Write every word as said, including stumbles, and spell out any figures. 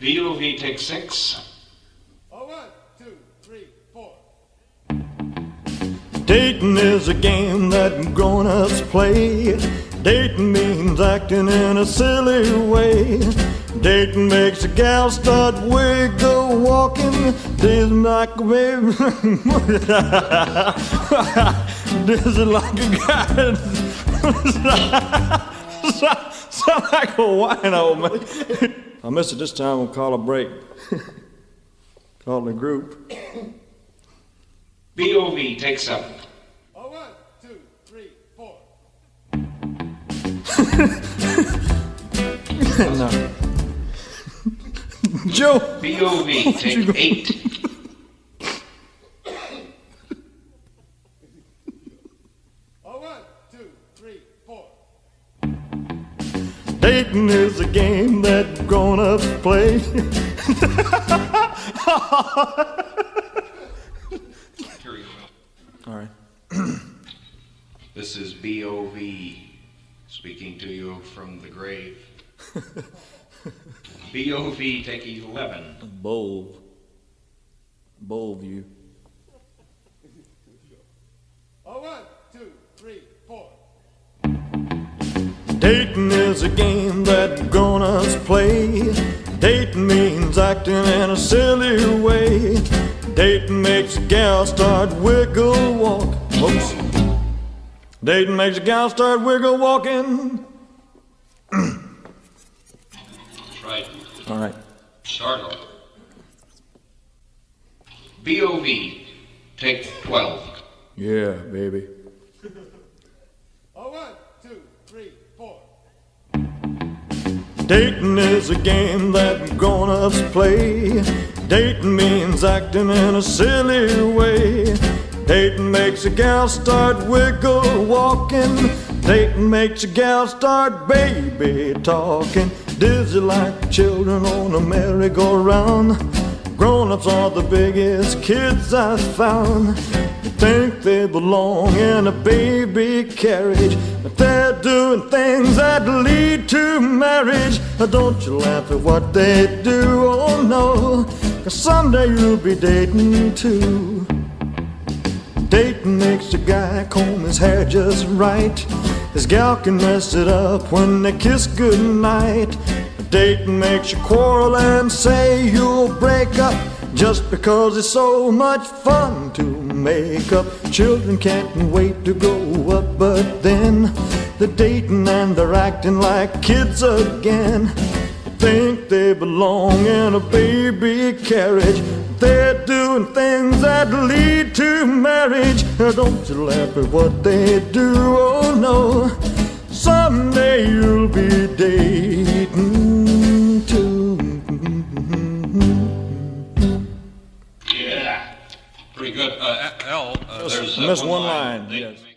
V O V take six. Oh, one, two, three, four. Dating is a game that grown-ups play. Dating means acting in a silly way. Dating makes a gal start wiggle walking. This like a baby. This is like a guy. Sound like a wino, man. I miss it this time, we'll call a break. Call the group. B O V takes up. Oh, one, two, three, four. No. Joe! B O V take eight. Oh, one, two, three, four. Dating is a game that grown-ups play. All right. This is B O V speaking to you from the grave. B O V take eleven. Bove. Bove you. Oh, one, two, three, four. Dating is a game that grown-ups play. Dating means acting in a silly way. Dating makes a gal start wiggle walk. Oops. Dating makes a gal start wiggle walking. All right. Start over. B O V take twelve. Yeah, baby. Oh, one, two, three, four. Dating is a game that grown-ups play. Dating means acting in a silly way. Dating makes a gal start wiggle walking. Dating makes a gal start baby talking. Dizzy like children on a merry-go-round. Grown-ups are the biggest kids I've found. They think they belong in a baby carriage, but they're doing things that lead to marriage. Don't you laugh at what they do, oh no, 'cause someday you'll be dating too. Dating makes a guy comb his hair just right. His gal can mess it up when they kiss goodnight. Dating makes you quarrel and say you'll break up, just because it's so much fun to make up. Children can't wait to grow up, but then they're dating and they're acting like kids again. Think they belong in a baby carriage. They're doing things that lead to marriage. Don't you laugh at what they do, oh no. Someday you'll be dating too. Yeah, pretty good. Uh, L, uh, there's uh, one, one line. line. Yes.